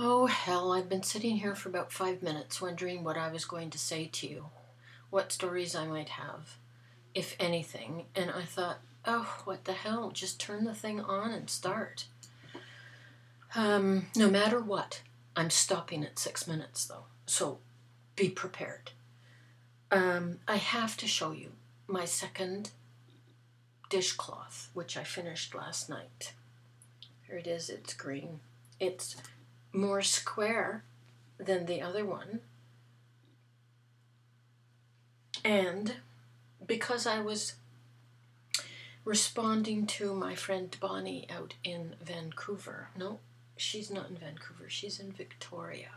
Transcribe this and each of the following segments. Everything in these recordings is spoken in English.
Oh, hell, I've been sitting here for about 5 minutes wondering what I was going to say to you, what stories I might have, if anything, and I thought, oh, what the hell, just turn the thing on and start. No matter what, I'm stopping at 6 minutes, though, so be prepared. I have to show you my second dishcloth, which I finished last night. Here it is, it's green. It's more square than the other one. And because I was responding to my friend Bonnie out in Vancouver, no, she's not in Vancouver, she's in Victoria.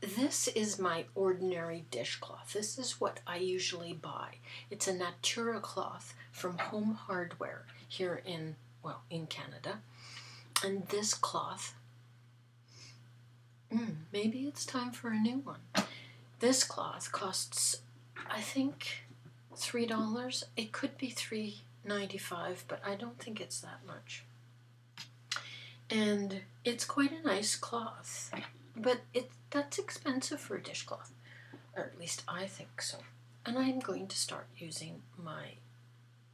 This is my ordinary dishcloth. This is what I usually buy. It's a Natura cloth from Home Hardware here in, well, in Canada. And this cloth, maybe it's time for a new one. This cloth costs, I think, $3. It could be $3.95, but I don't think it's that much. And it's quite a nice cloth, but that's expensive for a dishcloth, or at least I think so. And I'm going to start using my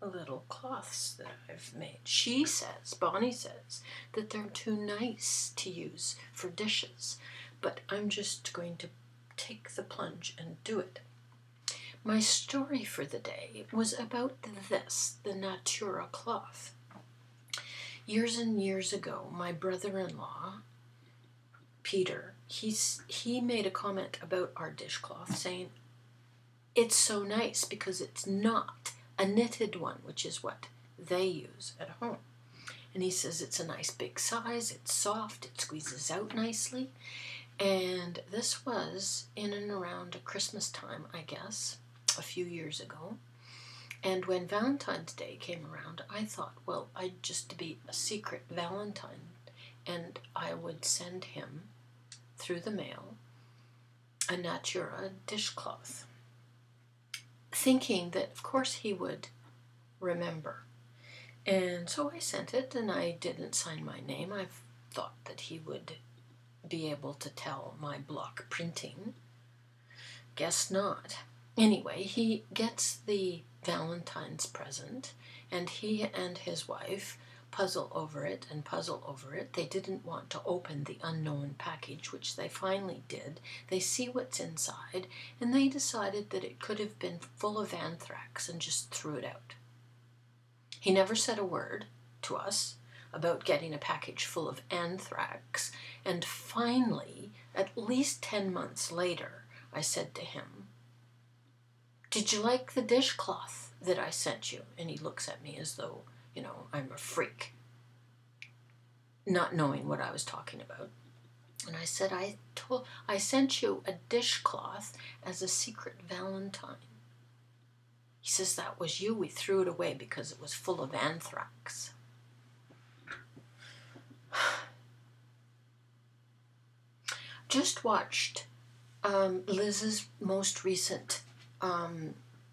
little cloths that I've made. She says, Bonnie says, that they're too nice to use for dishes, but I'm just going to take the plunge and do it. My story for the day was about this, the Natura cloth. Years and years ago, my brother-in-law, Peter, he made a comment about our dishcloth saying, it's so nice because it's not a knitted one, which is what they use at home. And he says it's a nice big size, it's soft, it squeezes out nicely. And this was in and around Christmas time, I guess, a few years ago. And when Valentine's Day came around, I thought, well, I'd just be a secret Valentine, and I would send him, through the mail, a Natura dishcloth, thinking that, of course, he would remember. And so I sent it, and I didn't sign my name. I thought that he would be able to tell my block printing. Guess not. Anyway, he gets the Valentine's present, and he and his wife puzzle over it and puzzle over it. They didn't want to open the unknown package, which they finally did. They see what's inside, and they decided that it could have been full of anthrax and just threw it out. He never said a word to us about getting a package full of anthrax, and finally, at least 10 months later, I said to him, "Did you like the dishcloth that I sent you?" And he looks at me as though, you know, I'm a freak, not knowing what I was talking about. And I said, I sent you a dishcloth as a secret Valentine. He says, that was you. We threw it away because it was full of anthrax. Just watched Liz's most recent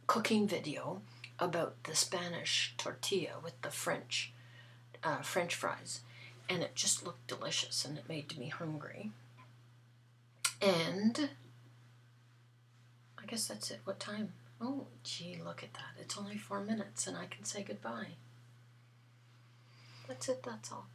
cooking video about the Spanish tortilla with the French fries, and it just looked delicious, and it made me hungry. And I guess that's it. What time? Oh, gee, look at that. It's only 4 minutes, and I can say goodbye. That's it. That's all.